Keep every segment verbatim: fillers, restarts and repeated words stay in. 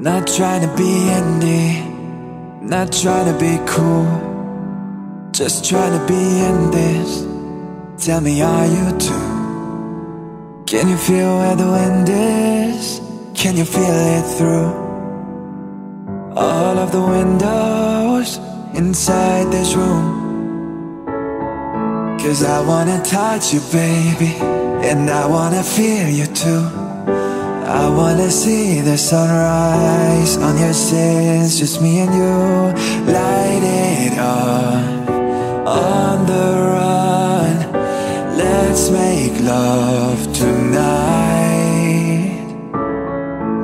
Not trying to be Andy, not trying to be cool, just trying to be in this. Tell me, are you too? Can you feel where the wind is? Can you feel it through all of the windows inside this room? Cause I wanna touch you, baby, and I wanna feel you too. I wanna see the sunrise on your sins, just me and you. Light it on, on the run. Let's make love tonight.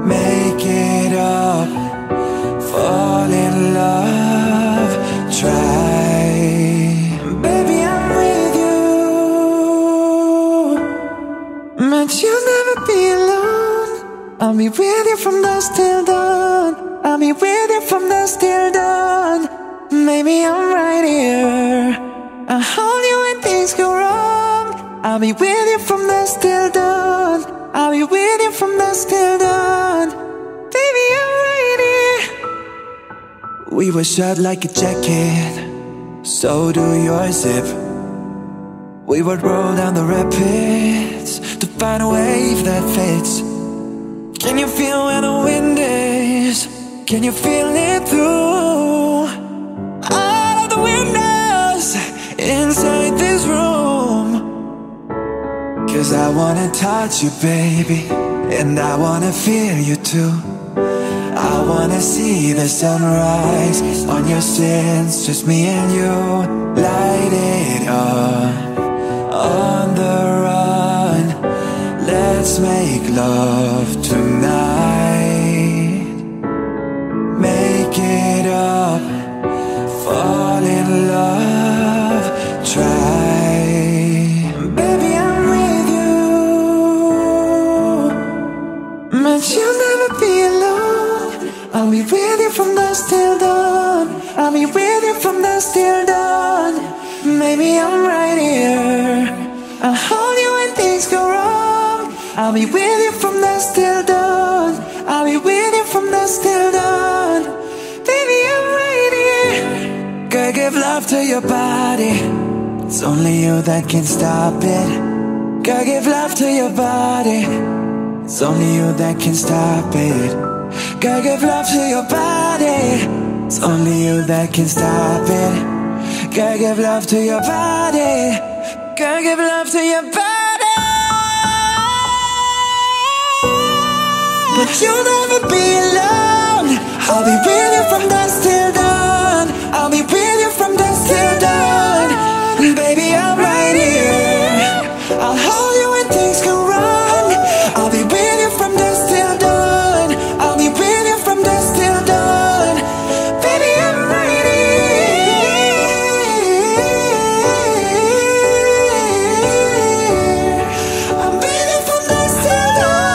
Make it up, fall in love, try. Baby, I'm with you, but you'll never be alone. I'll be with you from dusk till dawn. I'll be with you from dusk till dawn. Maybe I'm right here. I'll hold you when things go wrong. I'll be with you from dusk till dawn. I'll be with you from dusk till dawn. Baby, I'm right here. We were shut like a jacket, so do your zip. We would roll down the rapids to find a wave that fits. Can you feel where the wind is? Can you feel it through all of the windows inside this room? Cause I wanna touch you, baby, and I wanna feel you too. I wanna see the sunrise on your sins, just me and you. Light it on, on the run. Let's make love tonight. Make it up, fall in love, try. Baby, I'm with you, but you'll never be alone. I'll be with you from dusk till dawn. I'll be with you from dusk till dawn. Maybe I'm right here. I'll hold you when things go wrong. I'll be with you from dusk till dawn. I'll be with you from dusk till dawn. Baby, I'm right here. Girl, give love to your body. It's only you that can stop it. Girl, give love to your body. It's only you that can stop it. Girl, give love to your body. It's only you that can stop it. Girl, give love to your body. Girl, give love to your body. But you'll never be alone. I'll be with you from dusk till dawn. I'll be with you from dusk till dawn. Baby, I'm right here. I'll hold you when things go wrong. I'll be with you from dusk till dawn. I'll be with you from dusk till dawn. Baby, I'm right here. I'll be with you from dusk till dawn.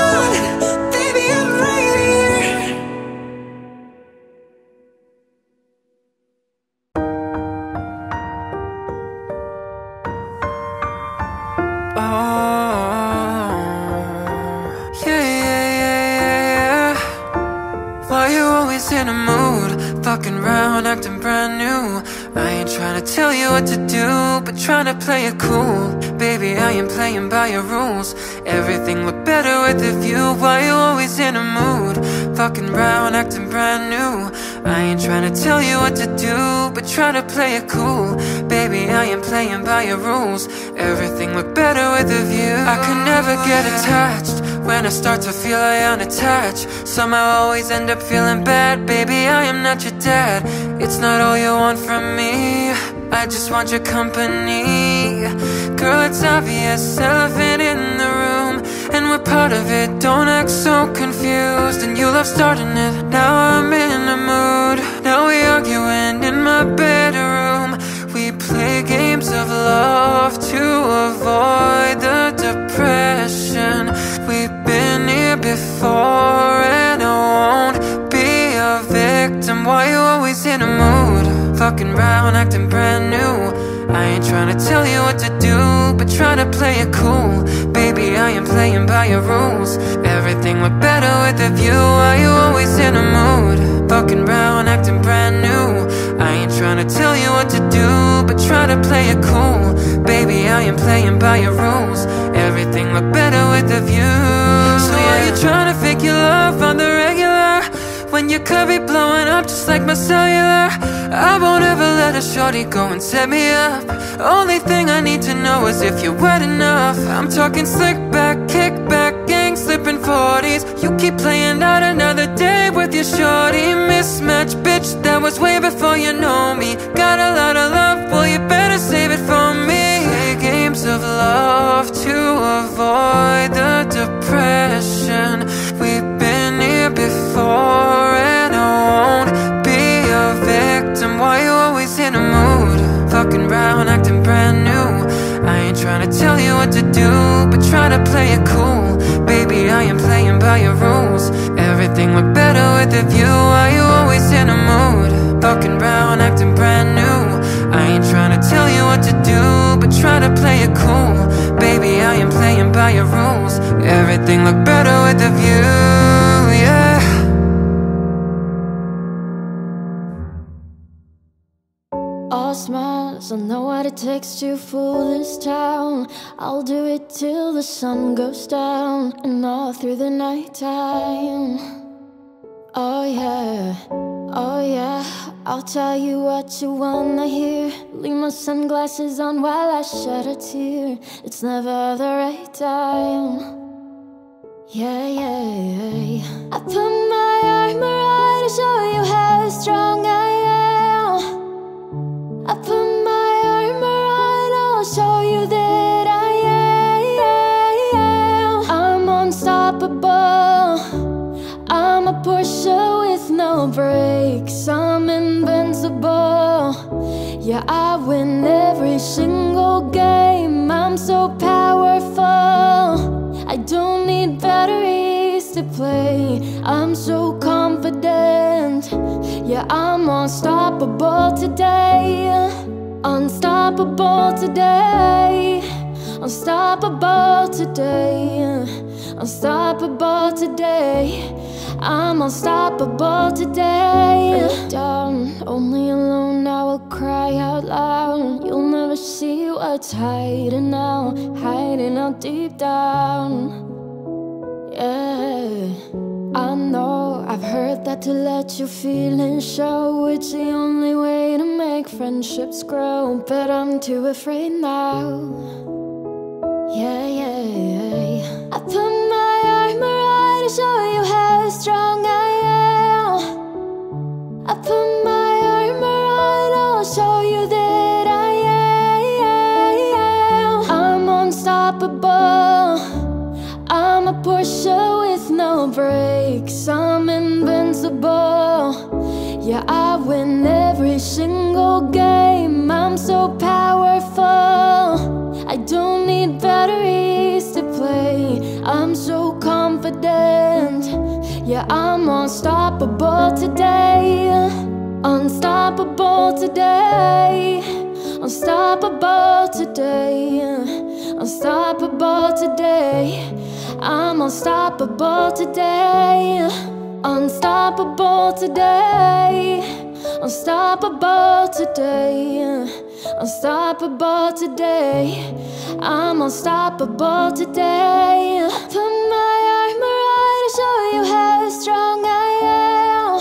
Trying to play it cool, baby, I am playing by your rules. Everything looked better with a view. Why you always in a mood? Fucking round, acting brand new. I ain't trying to tell you what to do, but trying to play it cool, baby, I am playing by your rules. Everything looked better with a view. I could never get attached. When I start to feel I unattached, somehow I always end up feeling bad. Baby, I am not your dad. It's not all you want from me. I just want your company. Girl, it's obvious, elephant in the room, and we're part of it, don't act so confused. And you love starting it, now I'm in a mood. Now we arguing in my bedroom. We play games of love to avoid the depression. We've been here before, and I won't be a victim. Why you always in a mood? Fucking round, acting brand new. I ain't tryna tell you what to do, but tryna play it cool. Baby, I am playing by your rules. Everything went better with a view. Are you always in a mood? Fucking round, acting brand new. I ain't tryna tell you what to do, but tryna play it cool. Baby, I am playing by your rules. Everything went better with a view. So yeah. Are you tryna fake your love on the regular? When your curvy blowing up just like my cellular. I won't ever let a shorty go and set me up. Only thing I need to know is if you're wet enough. I'm talking slick back, kick back, gang slipping forties. You keep playing out another day with your shorty. Mismatch, bitch, that was way before you know me. Got a lot of love, well you better save it for me. Play games of love to avoid the depression. We've been here before. Fucking round, acting brand new. I ain't tryna tell you what to do, but tryna play it cool. Baby, I am playing by your rules. Everything went better with a view. Are you always in a mood? Fucking round, acting brand new. I ain't tryna tell you what to do, but tryna play it cool. Baby, I am playing by your rules. Everything looked better with a view. Smiles, I know what it takes to fool this town. I'll do it till the sun goes down and all through the night time. Oh yeah, oh yeah, I'll tell you what you wanna hear. Leave my sunglasses on while I shed a tear. It's never the right time. Yeah, yeah, yeah. I put my armor on to show you how strong I am. I put my armor on, I'll show you that I am. I'm unstoppable, I'm a pusher with no brakes. I'm invincible, yeah, I win every single game. I'm so powerful, I don't need batteries to play. I'm so confident, yeah, I'm unstoppable today. Unstoppable today. Unstoppable today. Unstoppable today. I'm unstoppable today. Down, only alone, I will cry out loud. You'll never see what's hiding now, hiding out deep down. Yeah. I know, I've heard that to let your feelings show, it's the only way to make friendships grow. But I'm too afraid now. Yeah, yeah, yeah. I put my armor on to show you how strong I am. I put my armor on, I'll show you that I am. I'm unstoppable, I'm a pusher with no breaks, I'm invincible, yeah, I win every single game. I'm so powerful, I don't need batteries to play. I'm so confident, yeah, I'm unstoppable today. Unstoppable today. Unstoppable today. Unstoppable today. I'm unstoppable today. Unstoppable today. Unstoppable today. Unstoppable today. I'm unstoppable today. I put my armor on to show you how strong I am.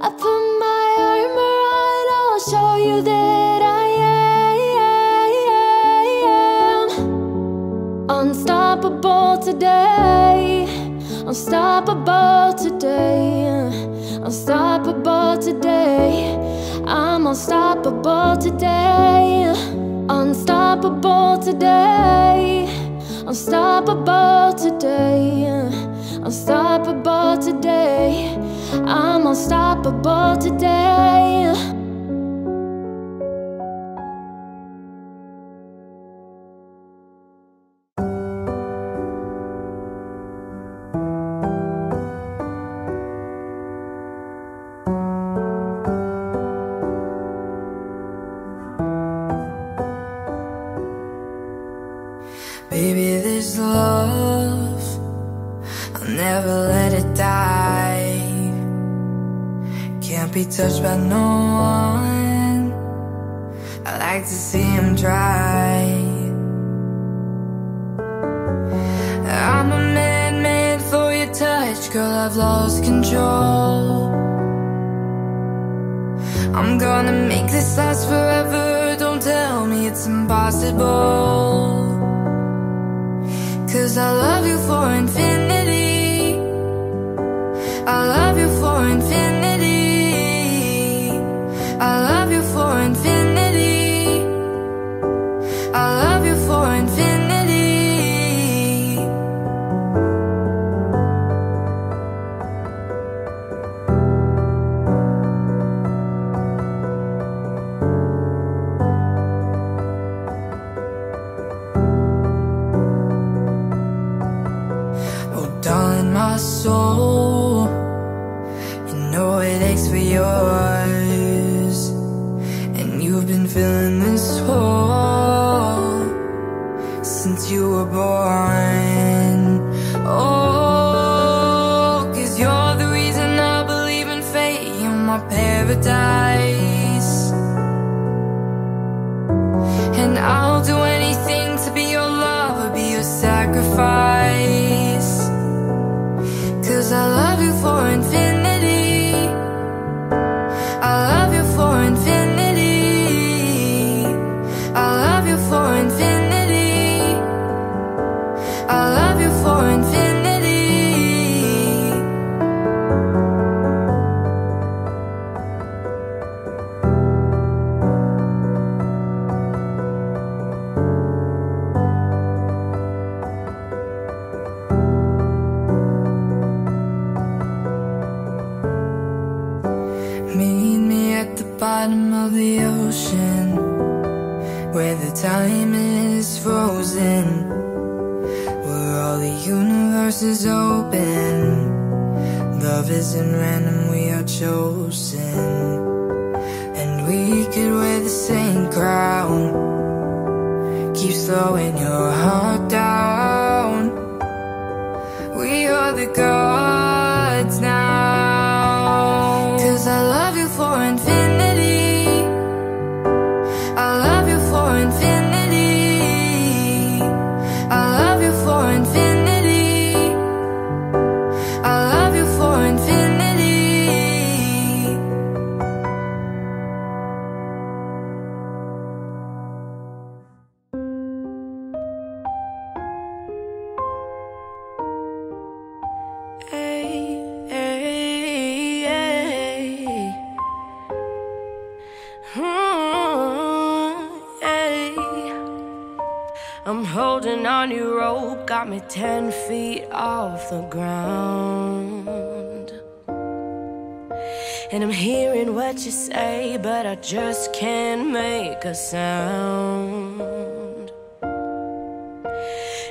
I put my armor on, I'll show you that I am. Unstoppable today. Unstoppable today. Unstoppable today. I'm unstoppable today. Unstoppable today. Unstoppable today. Unstoppable today. I'm unstoppable today. Baby, this love, I'll never let it die. Can't be touched by no one, I like to see him try. I'm a man made for your touch, girl, I've lost control. I'm gonna make this last forever, don't tell me it's impossible. Cause I love you for infinity, I love you for infinity, I love you for infinity, I love you for infinity. Oh darling, my soul, you know it aches for yours, and you've been feeling this hole since you were born. Oh, cause you're the reason I believe in fate, you're my paradise, and I'll do anything to be your lover, be your sacrifice. Cause I love you for infinity, I love you for infinity, I love you for infinity, I love you for infinity. Meet me at the bottom of the ocean, where the time is frozen, where all the universe is open. Love isn't random, we are chosen, and we could wear the same crown. Keep slowing your heart down, we are the gods now. Cause I love you for infinity, I love you for infinity, I love you for infinity, I love you for infinity. Hey, I'm holding on your rope, got me ten feet off the ground. And I'm hearing what you say, but I just can't make a sound.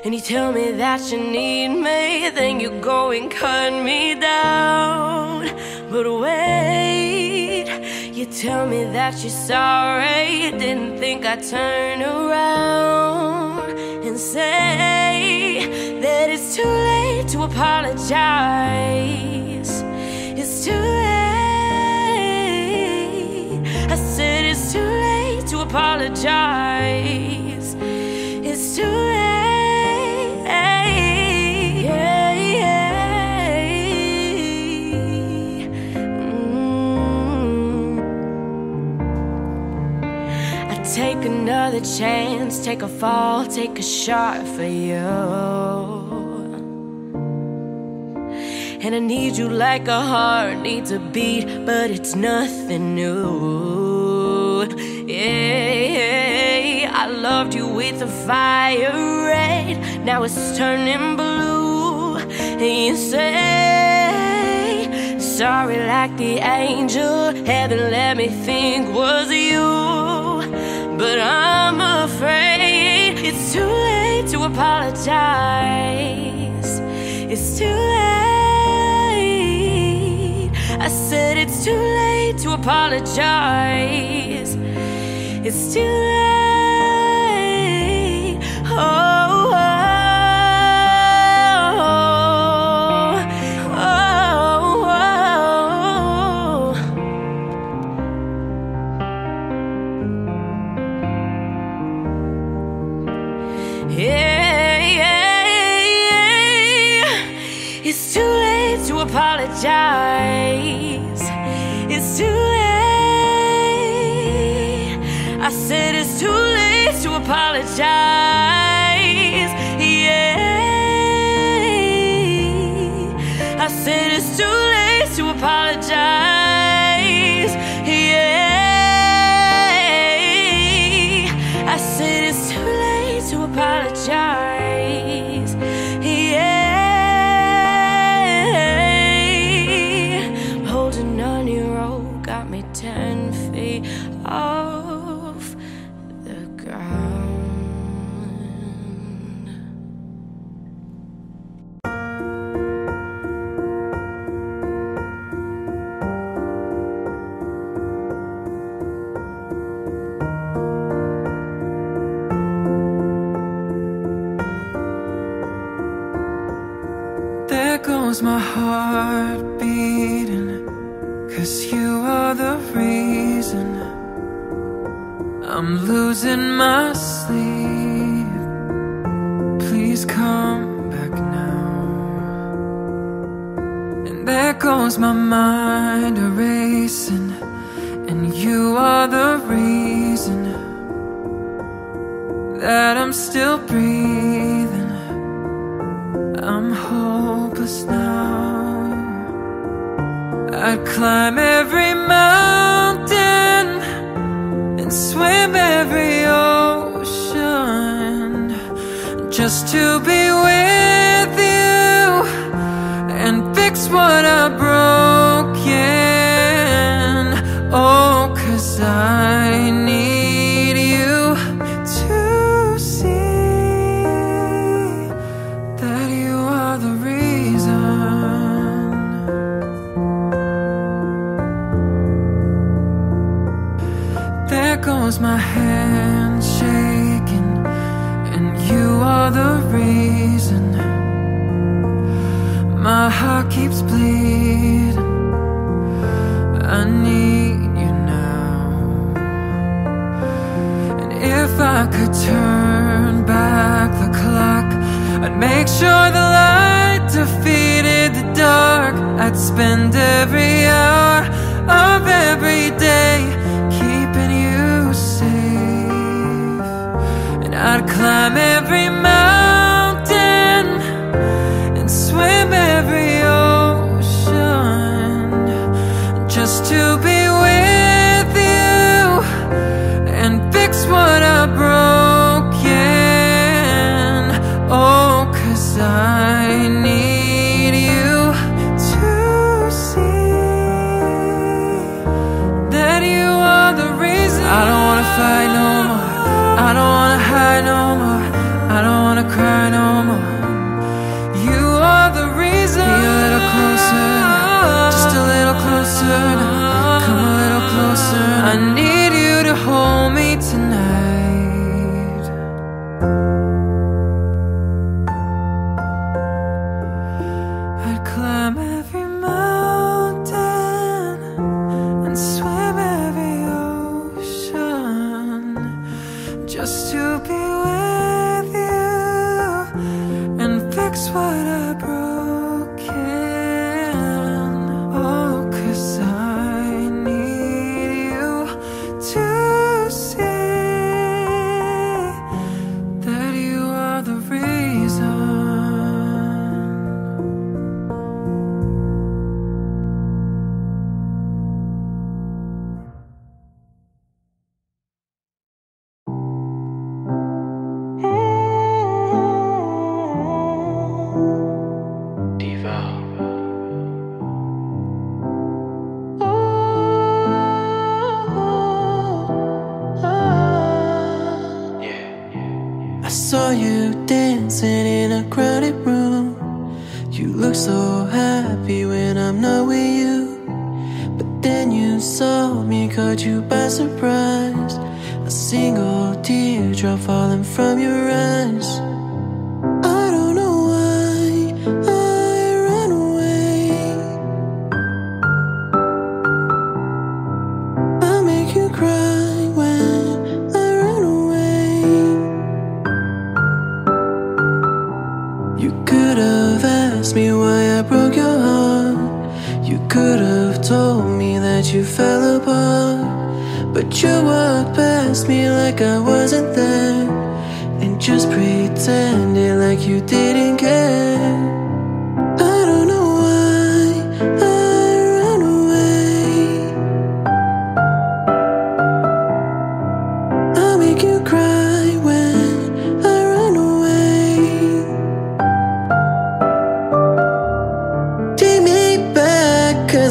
And you tell me that you need me, then you go and cut me down. But wait, you tell me that you're sorry, didn't think I'd turn around and say that it's too late to apologize. It's too late. I said it's too late to apologize. It's too late. Yeah, yeah. Mm. I take another chance, take a fall, take a shot for you. And I need you like a heart needs a beat, but it's nothing new. Yeah, I loved you with a fire red, now it's turning blue. And you say sorry like the angel heaven let me think was you. But I'm afraid it's too late to apologize. It's too late. I said it's too late to apologize. It's too late. Oh, oh. Yeah, yeah, yeah. It's too late to apologize. It's too late. I said it's too late to apologize. Yeah, I said it's too late to apologize. Yeah, I said it's too late to apologize, yeah. Holding on your rope got me ten feet off the ground. My heart beating, 'cause you are the reason I'm losing my sleep. Please come back now. And there goes my mind erasing, and you are the reason that I'm still breathing. I'm hopeless now. I'd climb every mountain and swim every ocean just to be with you and fix what I've broken. Oh, 'cause I need you to see that you are the reason. There goes my hand shaking, and you are the reason my heart keeps bleeding. I need you now. And if I could turn back the clock, I'd make sure the light defeated the dark. I'd spend every hour of every day keeping you safe. And I'd climb every mountain and swim every ocean just to be with you and fix what I broke. I need you to see that you are the reason. I don't wanna fight no more, I don't wanna hide no more, I don't wanna cry no more. You are the reason. Be a little closer, just a little closer now. Come a little closer now. I need you to hold me tonight. Cry when I run away. that you fell apart, but you walked past me like I wasn't there, and just pretended like you didn't care.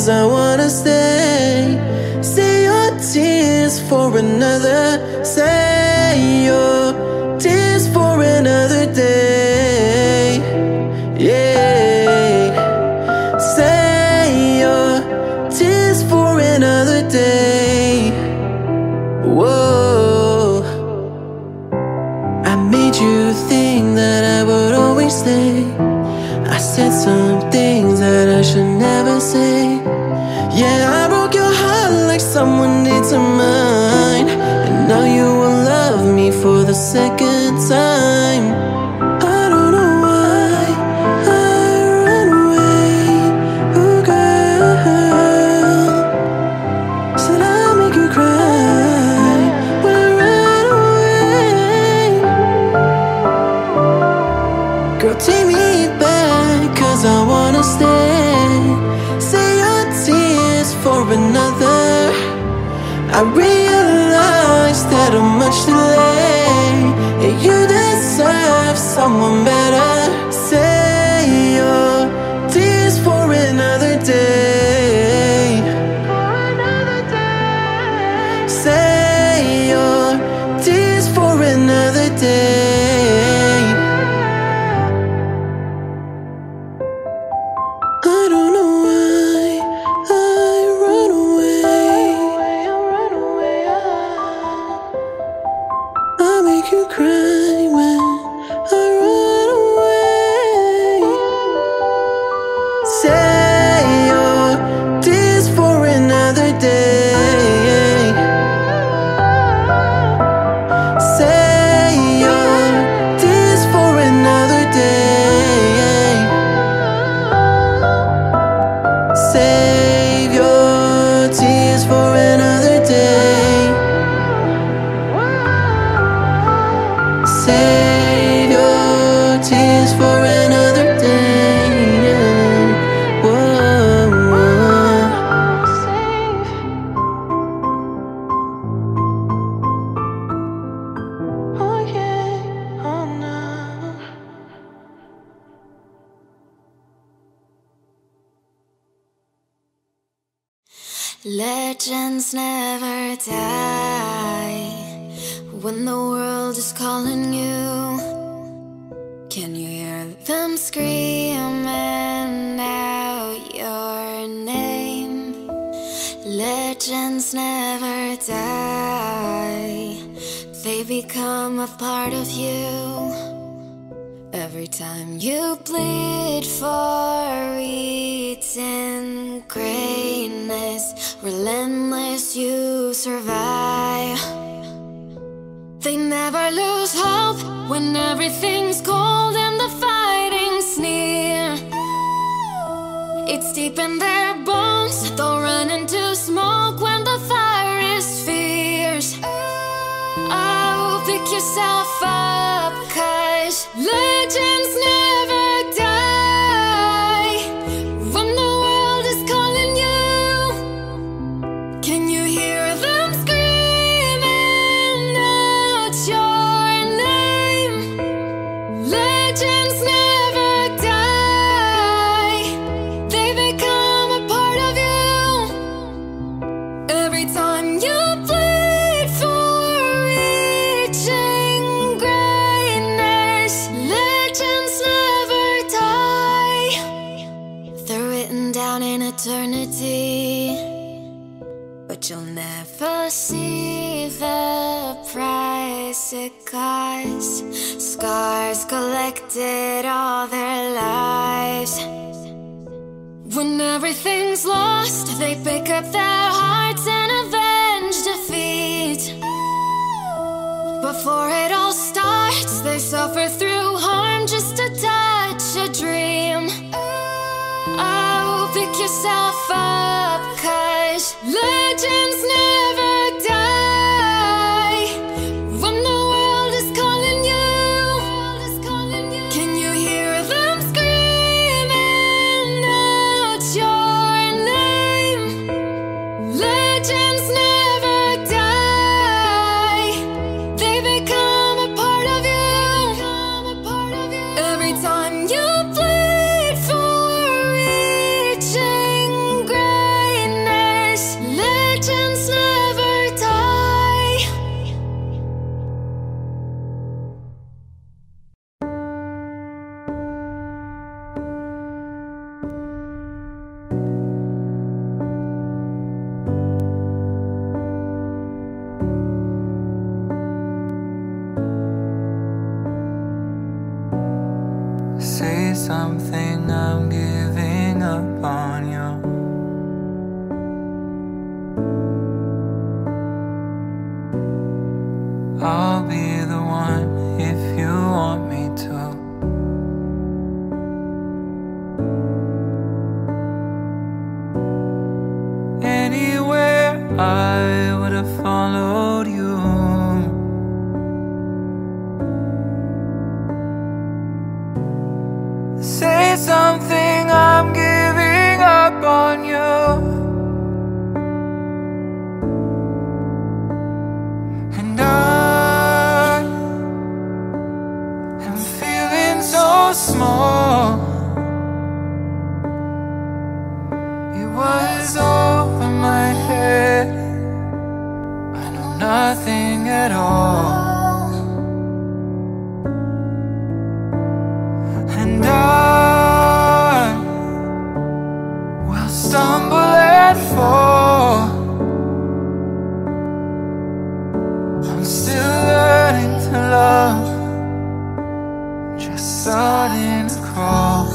I wanna stay. Say your tears for another. Say your tears for another day. Yeah. Say your tears for another day. Whoa. I made you think that I would always stay. I said some things that I should never say. Yeah, I broke your heart like someone did to mine, and now you will love me for the second time. I don't know why I ran away, ooh girl. Said I'll make you cry when I ran away. Girl, take me back, cause I wanna stay. Say for another. I realized that I'm much too late, and you deserve someone better. Say your tears for another day. Say your tears for another day. You cry when I run away. Say your tears for another day. Say your tears for another day. Save your tears for another day. Save your tears for another day. Yeah. Whoa, whoa. Save. Oh yeah, oh no. Legends never die. When the world is calling you, can you hear them screaming out your name? Legends never die. They become a part of you. Every time you plead for eating greatness, relentless you survive. They never lose hope when everything's cold and the fighting's near. It's deep in their bones, they'll run into smoke when the fire is fierce. Oh, pick yourself up, cause legends never die. When the world is calling you, can you hear them scream? Eternity, but you'll never see the price it costs. Scars collected all their lives. When everything's lost, they pick up their hearts and avenge defeat. Before it all starts, they suffer through harm just to touch a dream. Pick yourself up, cause something I'm giving up on you. I'll be the one if you want me to. Anywhere I would have followed you. Say something, I'm giving up on you. And I am feeling so small. It was over my head. I know nothing at all. And I will stumble and fall. I'm still learning to love, just starting to crawl.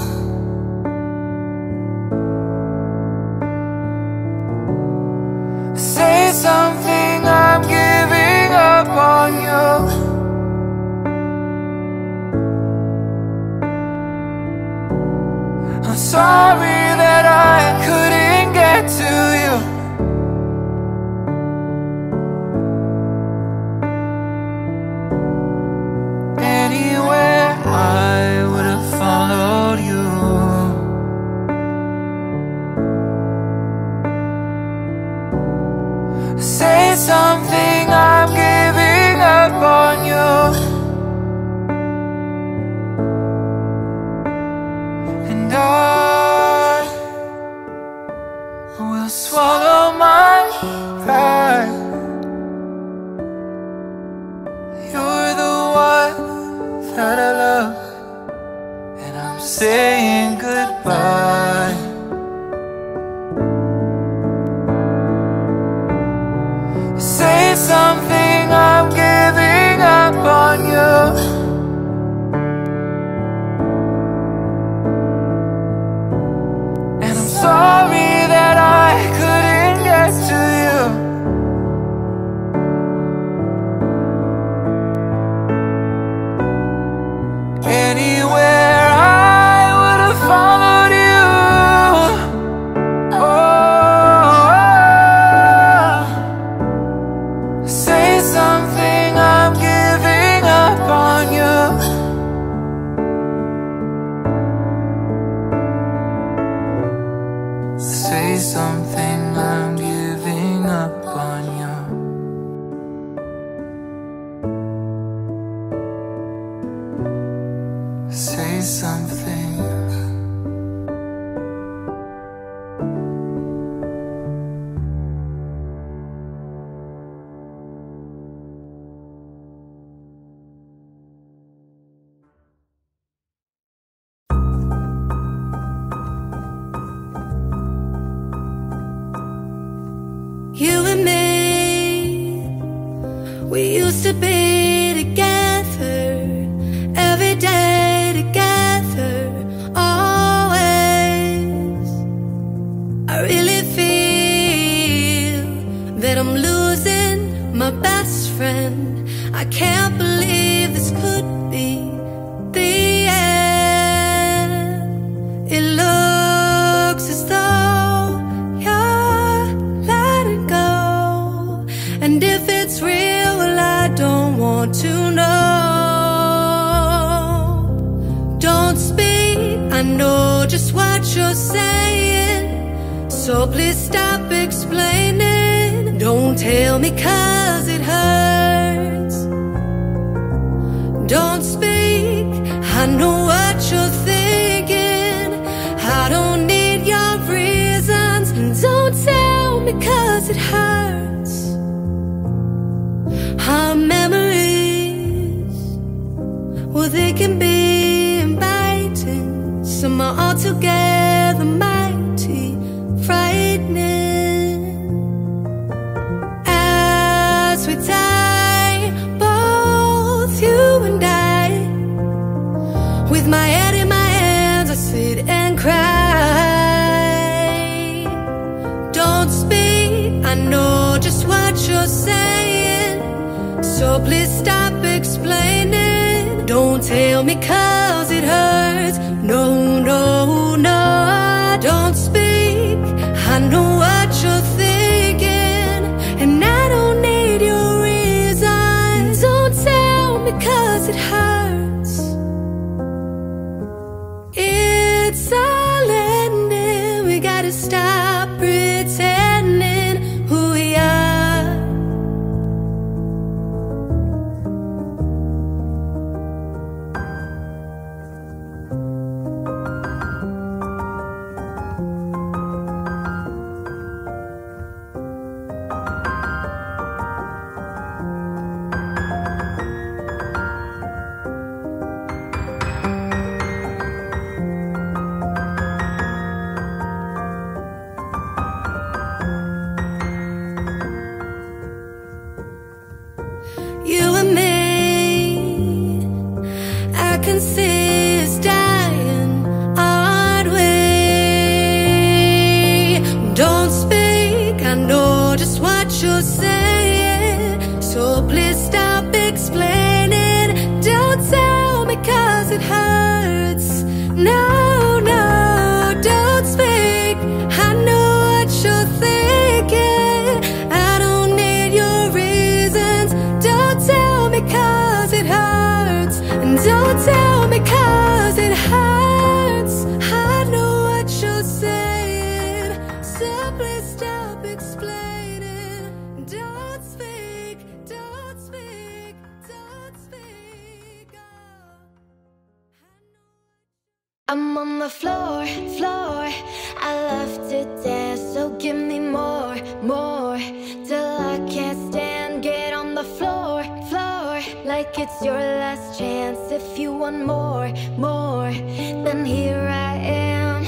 Say something, I'm giving up on you. I'm sorry that I couldn't get to you. Anywhere I would have followed you. Say something, I'm giving up on you. I will swallow my pride. You're the one that I love, and I'm saying goodbye. Say something, I'm giving up on you. Sorry that I couldn't get to you. Anywhere I would have followed you. Oh, say something, I'm giving up on you. Say something, I'm giving up on you. Say something. You and me, we used to be together, every day together, always. I really feel that I'm losing my best friend. I can't believe this could be the end. It looks as though to know. Don't speak, I know just what you're saying, so please stop explaining. Don't tell me cause it hurts. Don't speak, I know what you're thinking. I don't need your reasons, and don't tell me cause it hurts. Our memories, well, they can be inviting. Some are altogether mighty, frightening. As we die, both you and I, with my head in my hands, So please stop explaining. Don't tell me cause it hurts. No, no, no, don't speak. I know what you're thinking, and I don't need your reasons. Don't tell me cause it hurts. It's silent and we gotta stop pretending you're saying. So please stop explaining. Don't tell me cause it hurts. No, no, don't speak. I know what you're thinking. I don't need your reasons. Don't tell me cause it hurts. And don't tell me cause it hurts. I know what you're saying. Simply stop explaining. I'm on the floor, floor. I love to dance, so give me more, more. Till I can't stand, get on the floor, floor. Like it's your last chance. If you want more, more, then here I am.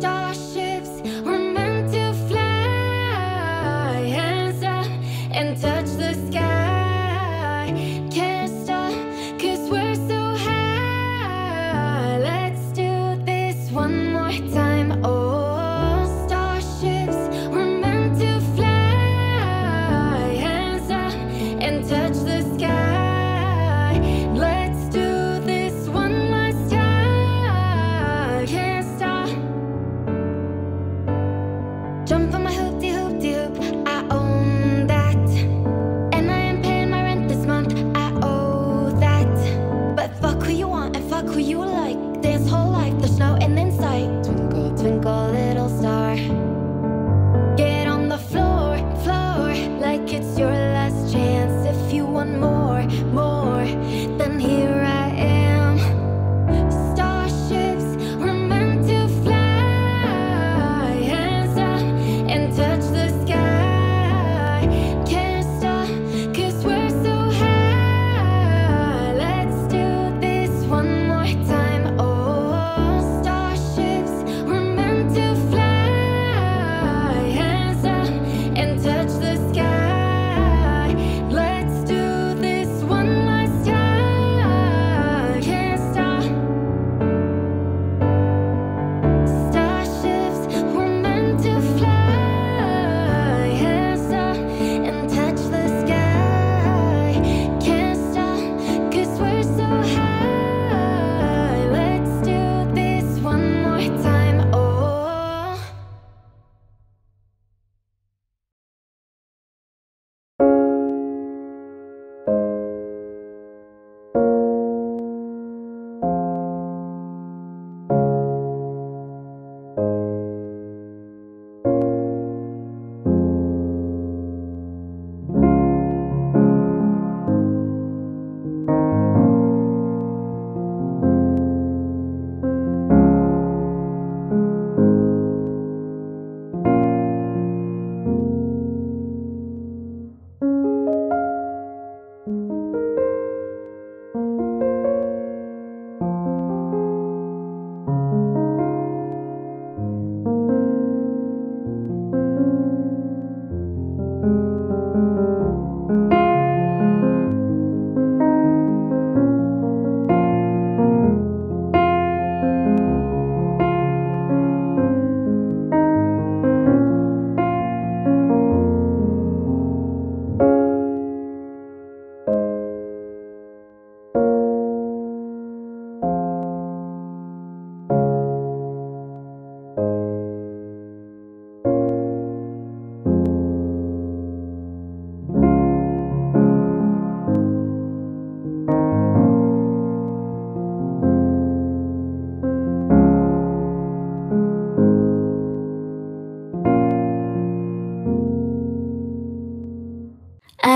Starships are meant to fly, hands up and touch the sky. Can't stop, cause we're so one more time, oh. Starships were meant to fly, hands up and touch the sky. Let's do this one last time.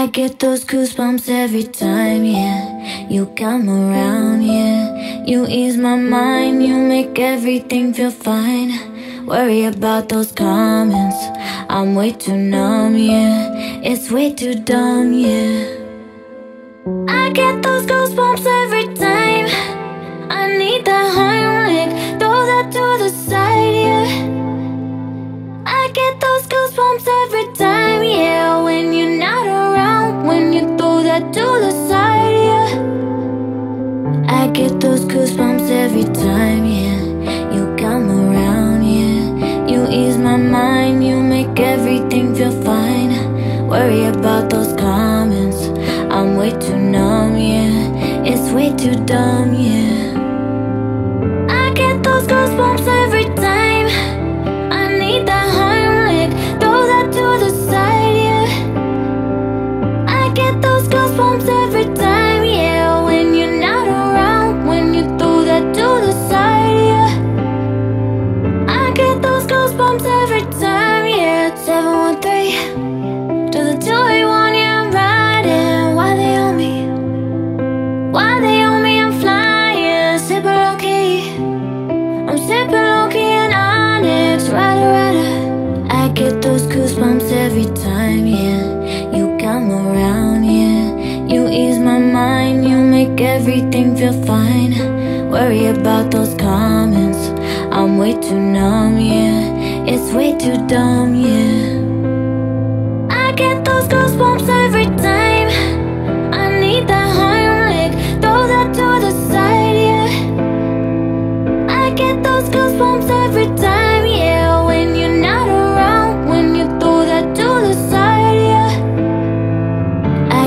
I get those goosebumps every time, yeah. You come around, yeah. You ease my mind, you make everything feel fine. Worry about those comments, I'm way too numb, yeah. It's way too dumb, yeah. I get those goosebumps every time. I need that Heimlich, throw that to the side, yeah. I get those goosebumps every time, yeah. When you're not around, when you throw that to the side, yeah. I get those goosebumps every time, yeah. You come around, yeah. You ease my mind, you make everything feel fine. Worry about those comments, I'm way too numb, yeah. It's way too dumb, yeah. I get those goosebumps every time. I need that Heimlich, throw that to the side, yeah. I get those goosebumps every time, yeah. When you're not around, when you throw that to the side, yeah. I get those goosebumps every time, yeah. seven one three to the two eight one. Why they on me, I'm flying, sipping low-key. I'm sipping low-key and Onyx, rider, rider. I get those goosebumps every time, yeah. You come around, yeah. You ease my mind, you make everything feel fine. Worry about those comments, I'm way too numb, yeah. It's way too dumb, yeah. I get those goosebumps every time. I need that heart. Goosebumps every time, yeah. When you're not around, when you throw that to the side, yeah.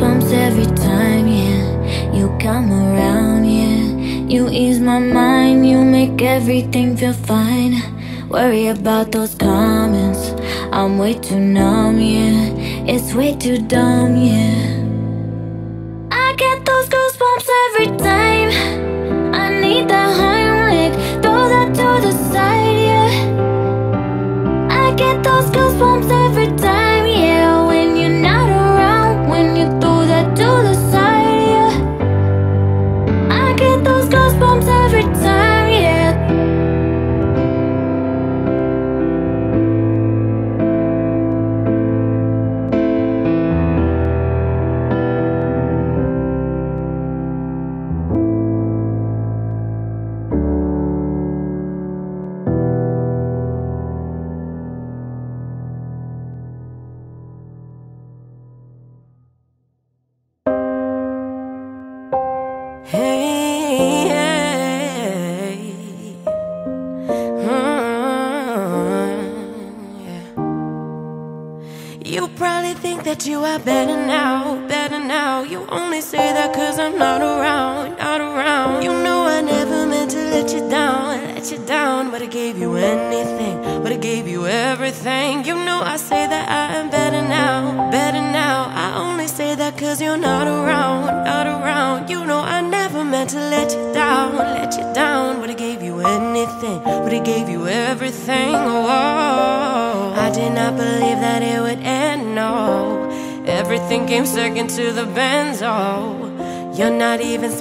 I get those goosebumps every time, yeah. You come around, yeah. You ease my mind, you make everything feel fine. Worry about those comments, I'm way too numb, yeah. It's way too dumb, yeah. I get those goosebumps every time. I need that home. I get those goosebumps every time, yeah. When you're not around, when you throw that to the side, yeah. I get those goosebumps every time,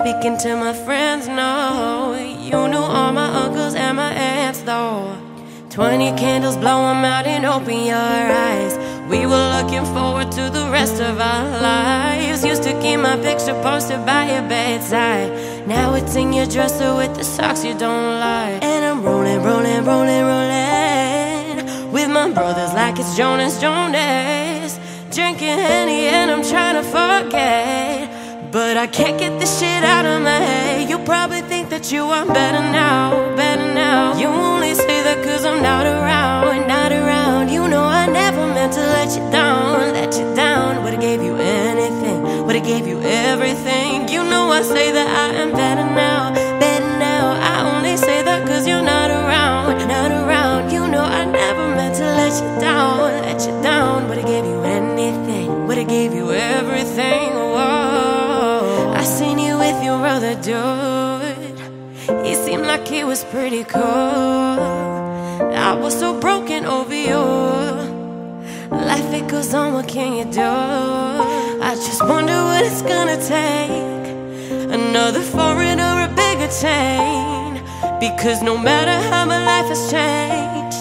speaking to my friends, no. You knew all my uncles and my aunts, though. Twenty candles, blow them out and open your eyes. We were looking forward to the rest of our lives. Used to keep my picture posted by your bedside. Now it's in your dresser with the socks you don't like. And I'm rolling, rolling, rolling, rolling with my brothers like it's Jonas Jonas. Drinking Henny and I'm trying to forget, but I can't get this shit out of my head. You probably think that you are better now, better now. You only say that cause I'm not around, not around. You know I never meant to let you down, let you down. Would've gave you anything, would've gave you everything. You know I say that I am better now, better now. I only say that cause you're not around, not around. You know I never meant to let you down, let you down. Would've gave you anything, would've gave you everything. I seen you with your other dude. He seemed like he was pretty cool. I was so broken over you. Life, it goes on, what can you do? I just wonder what it's gonna take, another foreign or a bigger chain. Because no matter how my life has changed,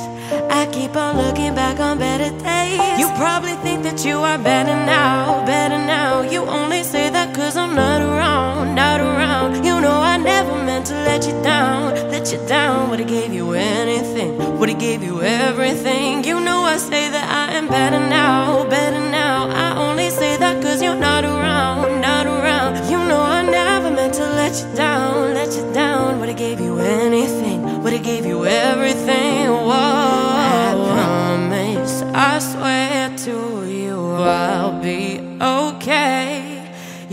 I keep on looking back on better days. You probably think that you are better now, better now. You only say that cause I'm not around, not around. You know I never meant to let you down, let you down. Would've gave you anything, would've gave you everything. You know I say that I am better now, better now. I only say that cause you're not around, not around. You know I never meant to let you down, let you down. Would've gave you anything, would've gave you everything. Whoa, I promise, I swear to you I'll be okay.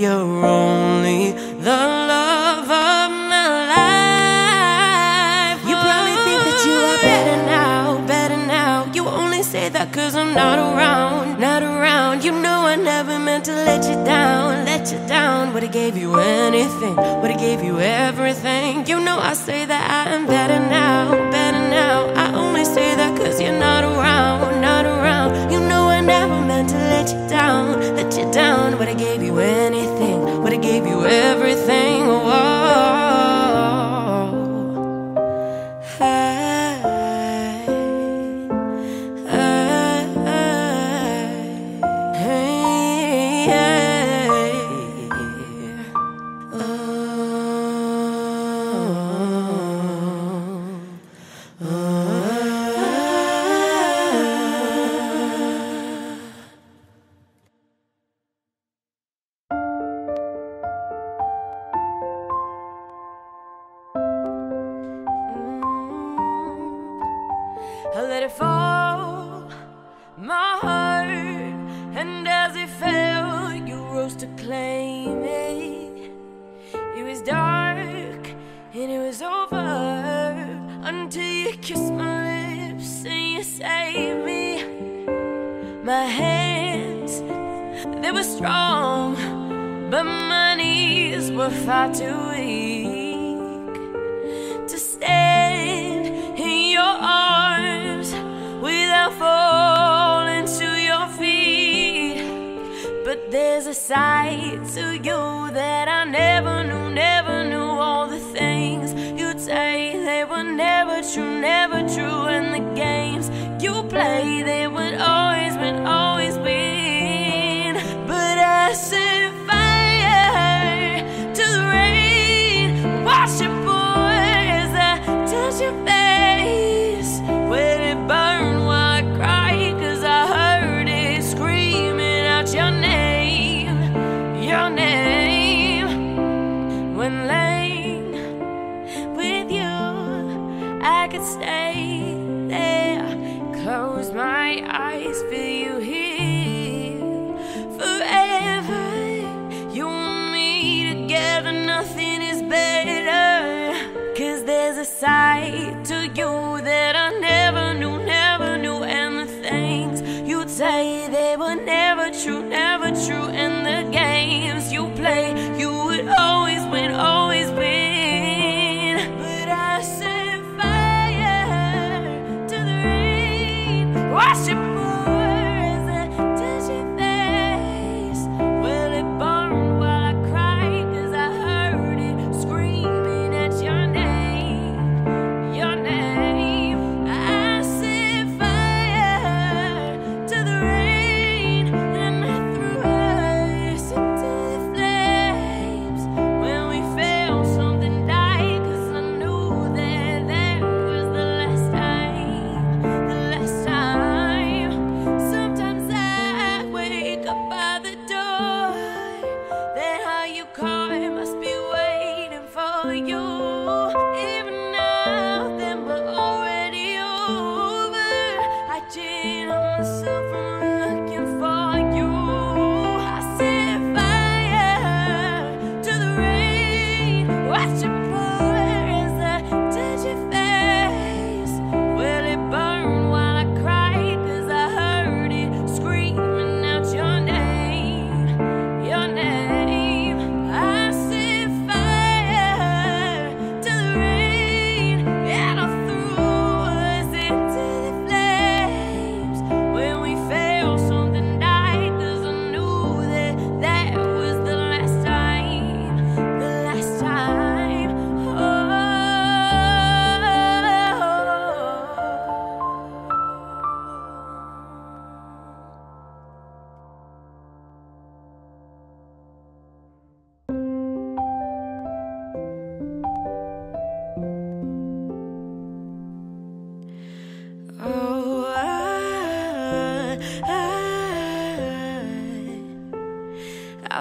You're only the love of my life. You probably think that you are better now, better now. You only say that cause I'm not around, not around. You know I never meant to let you down, let you down. Would've gave you anything, would've gave you everything. You know I say that I am better now, better now. I only say that cause you're not around, not around. You know I never meant to let you down, let you down. Would've gave you anything, would've gave you everything. Whoa. Hey, hey, hey, hey. Oh, oh. I let it fall, my heart, and as it fell, you rose to claim it. It was dark, and it was over, until you kissed my lips and you saved me. My hands, they were strong, but my knees were far too weak to stand in your arms without falling to your feet. But there's a side to you that I never knew, never knew. All the things you take, they were never true, never true. And the games you play, they would always win, always win. But I set fire to the rain, wash your boys, I touch your face. Where did stay there, close my eyes, feel you here forever. You and me together, nothing is better. Cause there's a side to you that I never knew, never knew. And the things you say, they were never true, never true. And the games you play, you would always win, always win. But I said wash your words and touch your face. Will it burn while I cry? Cause I heard it screaming at your name, your name.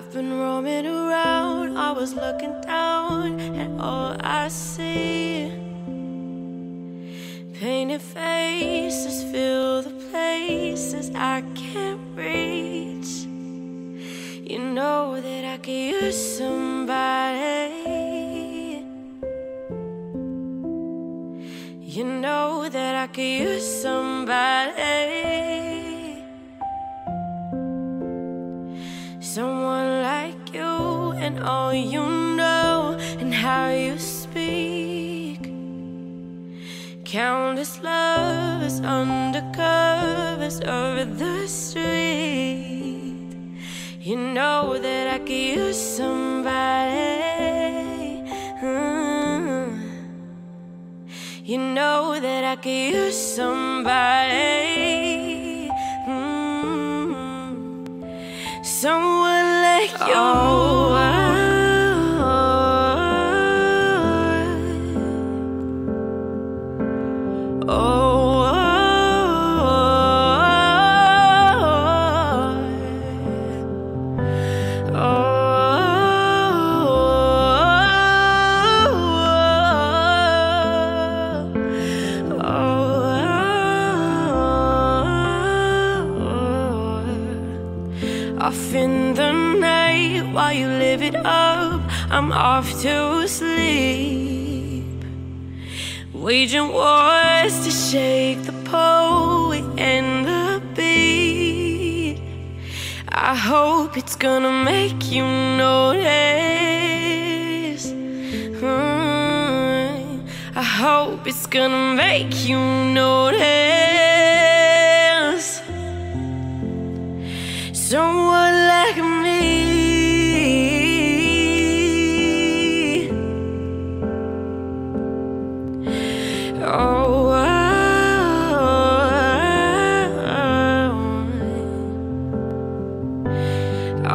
I've been roaming around, always looking down, and all I see, painted faces fill the places I can't reach. You know that I could use somebody. You know that I could use somebody. Someone like you, and all you know, and how you speak. Countless lovers under covers of the street. You know that I could use somebody. Mm-hmm. You know that I could use somebody. Someone like you. Oh, oh, oh, oh, oh, oh, oh. Off in the night while you live it up, I'm off to sleep. Waging wars to shake the poet and the beat. I hope it's gonna make you notice. Mm. I hope it's gonna make you notice. Someone like me. Oh, oh, oh, oh, oh, oh.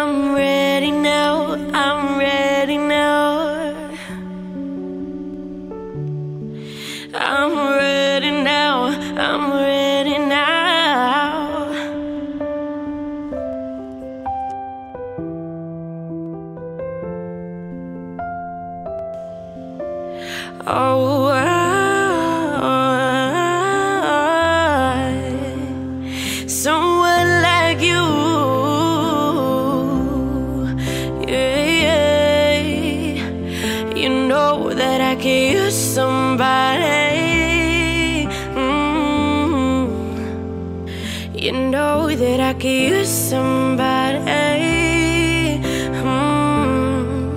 I'm ready now, I'm ready now. I'm ready now, I'm ready now. Oh, I, someone like you. That I could use somebody. Mm-hmm. You know that I could use somebody. Mm-hmm.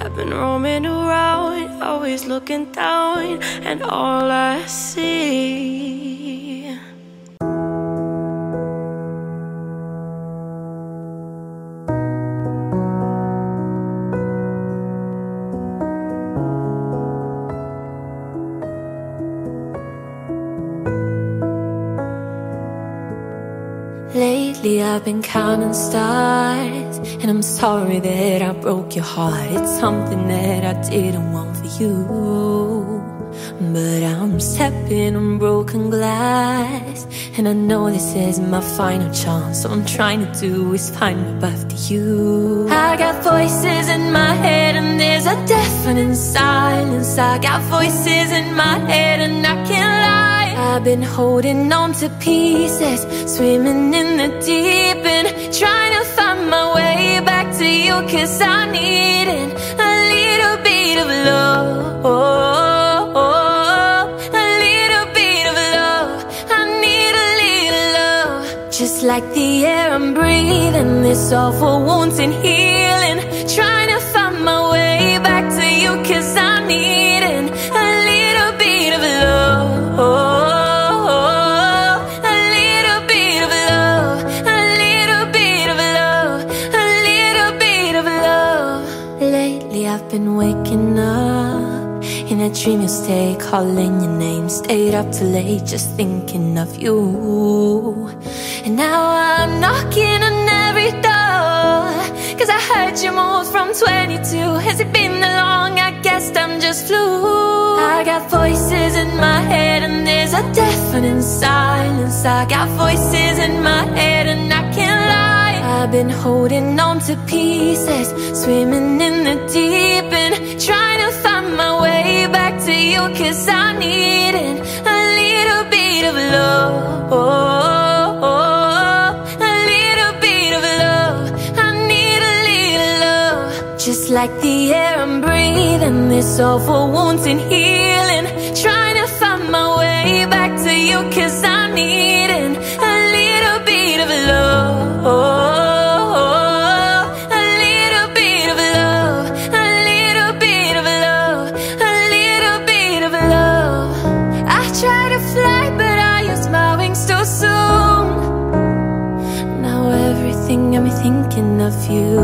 I've been roaming around, always looking down, and all I see. Lately I've been counting stars, and I'm sorry that I broke your heart. It's something that I didn't want for you, but I'm stepping on broken glass, and I know this is my final chance. All I'm trying to do is find my path to you. I got voices in my head, and there's a deafening silence. I got voices in my head, and I can't lie. I've been holding on to pieces, swimming in the deep end, trying to find my way back to you, cause I need it. A little bit of love, a little bit of love. I need a little love. Just like the air I'm breathing, this awful wound's in healing, trying to find my way back to you, cause I need it. A little bit of love. Been waking up in a dream, you stay calling your name. Stayed up too late just thinking of you. And now I'm knocking on every I'm just flu. I got voices in my head and there's a deafening silence. I got voices in my head and I can't lie. I've been holding on to pieces, swimming in the deep end, trying to find my way back to you, 'cause I need it. A little bit of love, just like the air I'm breathing, this awful wound's in healing. Trying to find my way back to you, 'cause I'm needing a little bit of love, a little bit of love, a little bit of love, a little bit of love. I try to fly but I use my wings too soon. Now everything got me thinking of you.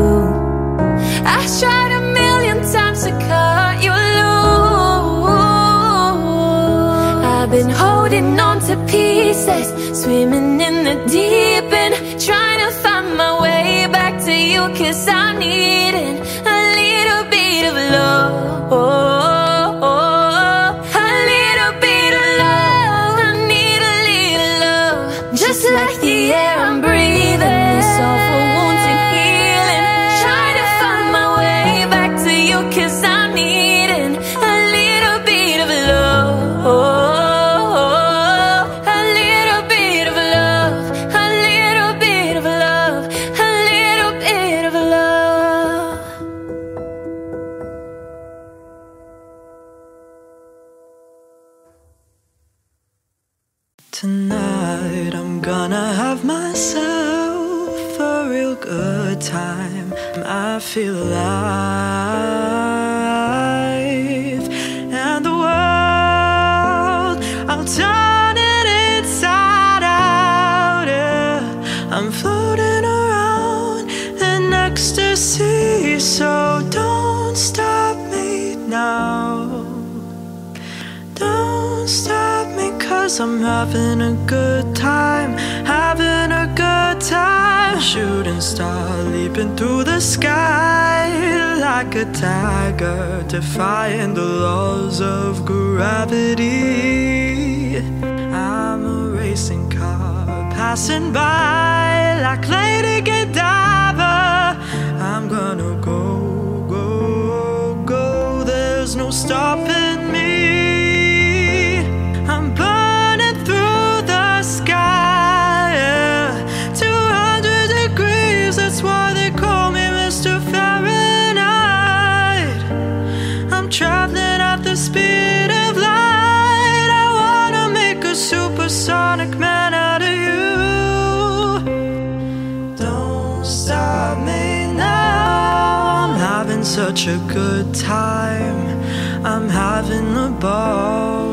I tried a million times to cut you loose. I've been holding on to pieces, swimming in the deep end, trying to find my way back to you, 'cause I'm needing a little bit of love. Feel alive, and the world, I'll turn it inside out. Yeah. I'm floating around in ecstasy, so don't stop me now. Don't stop me, 'cause I'm having a good time, having a good time. Shooting star leaping through the sky like a tiger, defying the laws of gravity. I'm a racing car passing by like Lady Godiva. I'm gonna go, go, go, there's no stopping me. I'm burning through the sky. Speed of light, I wanna make a supersonic man out of you. Don't stop me now. I'm having such a good time, I'm having a ball.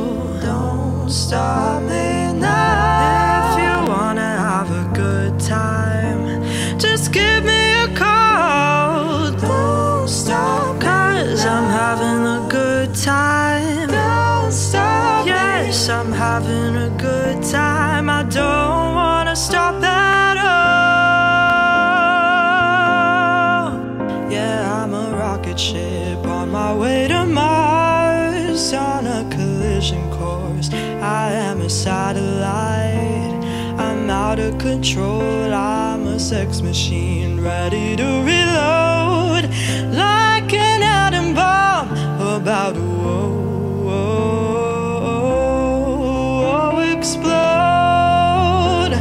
Don't stop me now. If you wanna have a good time, just give me a call. Don't stop, 'cause I'm having a good time. Don't stop. Yes, I'm having a good time. I don't wanna stop at all. Yeah, I'm a rocket ship on my way to Mars, on a collision course. I am a satellite. I'm out of control. I'm a sex machine ready to reload. Like an atom bomb about to oh, oh, oh, oh, explode.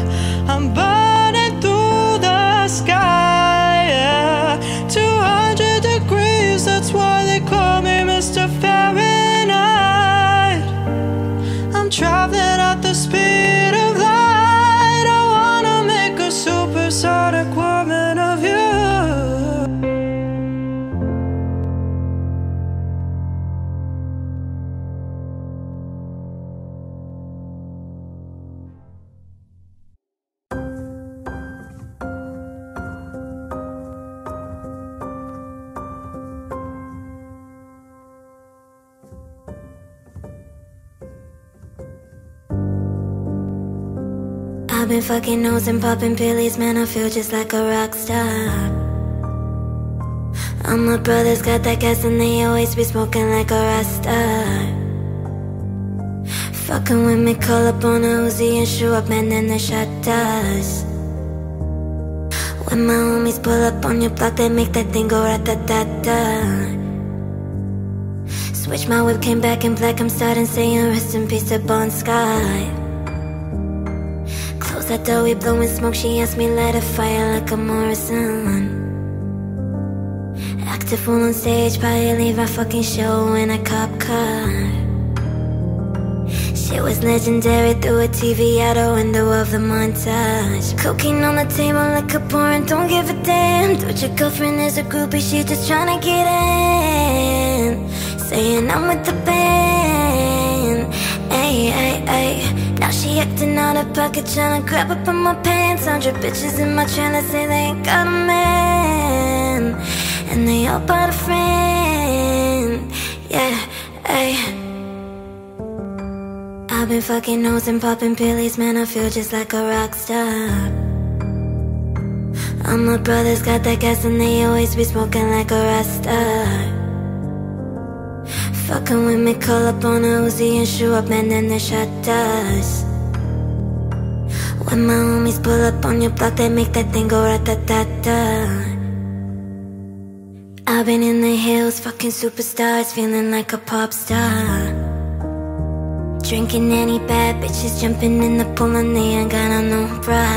I'm burning through the sky, yeah. two hundred degrees, that's why they call me Mister Fahrenheit. I'm traveling at the speed of light. I wanna make a supersonic woman of you. I've been fucking hoes and popping pillies, man, I feel just like a rock star. All my brothers got that gas and they always be smoking like a Rasta. Fucking with me, call up on a Uzi and shoot up, man, then they shot us. When my homies pull up on your block, they make that thing go rat-ta-ta-ta. Switch my whip, came back in black, I'm starting saying rest in peace to Bon Scott. Close that door, we blowing smoke, she asked me light a fire like a Morrison. Act a fool on stage, probably leave my fucking show in a cop car. Shit was legendary, through a T V out a window of the montage. Cocaine on the table, liquor pouring, don't give a damn. Dude, your girlfriend is a groupie, she just tryna get in. Saying I'm with the band, ay, ay, ay. Now she acting out of pocket, tryna grab up on my pants. Hundred bitches in my trailer say they ain't got a man, and they all bought a friend, yeah, ay. I've been fucking hoes and popping pillies, man, I feel just like a rock star. All my brothers got that gas and they always be smoking like a Rasta. Fucking with me, call up on a Uzi and shoot up, man, then they shot us. When my homies pull up on your block, they make that thing go rat-ta-ta-ta. I've been in the hills, fucking superstars, feeling like a pop star. Drinking any bad bitches, jumping in the pool and they ain't got no bra.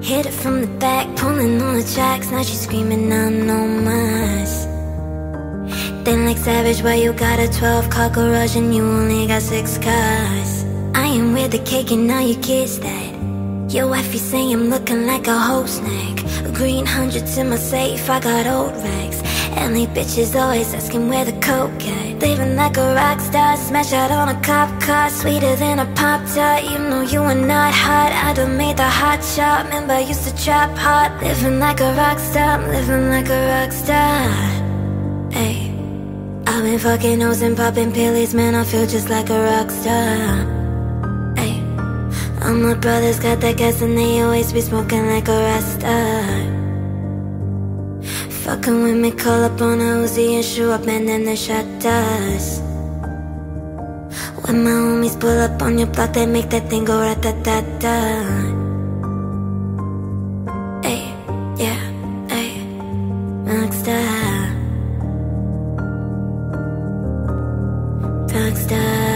Hit it from the back, pulling on the tracks, now she's screaming out no mas. Then like savage, why you got a twelve car garage and you only got six cars? I am with the cake and now your kids that. Your wifey say I'm looking like a whole snack. Green hundreds in my safe, I got old racks. And they bitches always asking where the coke at. Living like a rock star, smash out on a cop car. Sweeter than a Pop-Tart, you know you are not hot. I done made the hot shot, remember I used to trap hard. Living like a rock star, I'm living like a rock star. Hey, I've been fucking hoes and popping pillies, man, I feel just like a rock star. All my brothers got that gas and they always be smoking like a Rasta. Fucking with me, call up on a Uzi and shoot up, man, then they shot us. When my homies pull up on your block, they make that thing go rat-ta-ta-ta. Ay, yeah, ay, rockstar, rockstar.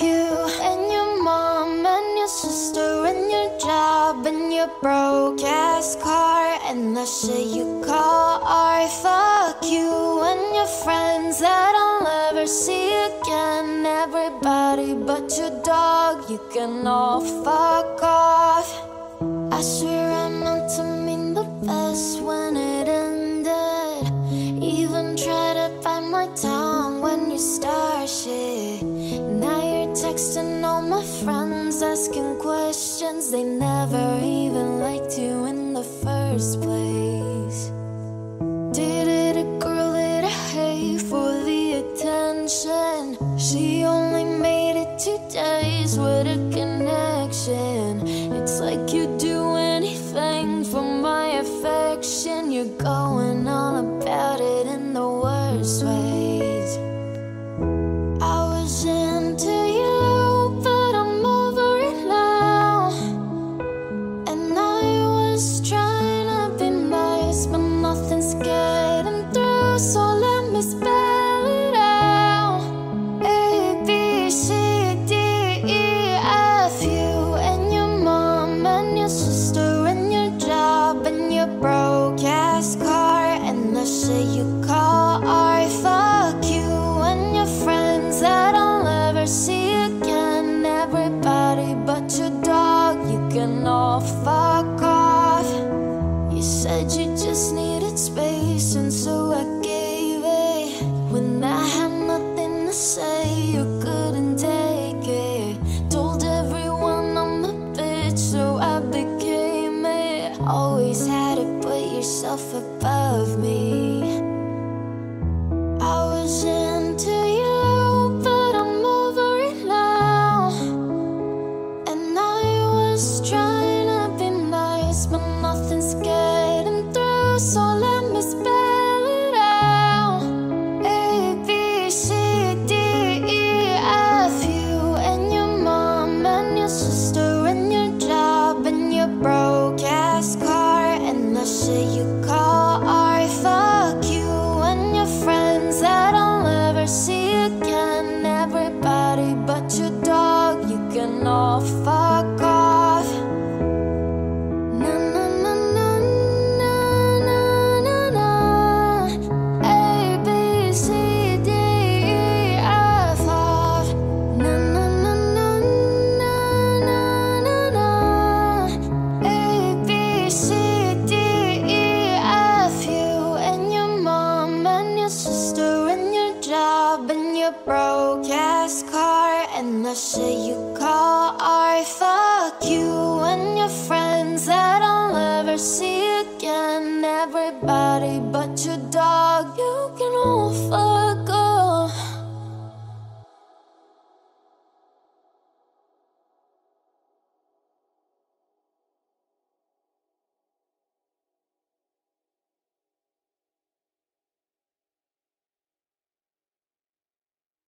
You and your mom and your sister and your job and your broke ass car and the shit you call art. Fuck you and your friends that I'll never see again. Everybody but your dog, you can all fuck off. I swear I meant to mean the best when it ended. Even try to find my tongue when you start shit. Texting all my friends, asking questions. They never even liked you in the first place. Dated a girl that I hate for the attention. She only made it two days with a connection. It's like you do anything for my affection. You're going all about it in the worst ways. I was into you, but I'm over it now. And I was trying to be nice, but nothing's getting through, so let me spell it out. A, B, C, D, E, F, you and your mom and your sister just trying to be nice, but nothing's getting through, so let me spell it out. A, B, C, D, E, F, you and your mom and your sister and your job and your broke-ass car and the shit you call art. Fuck you and your friends that I'll never see again. Everybody but your dog, you can all fuck.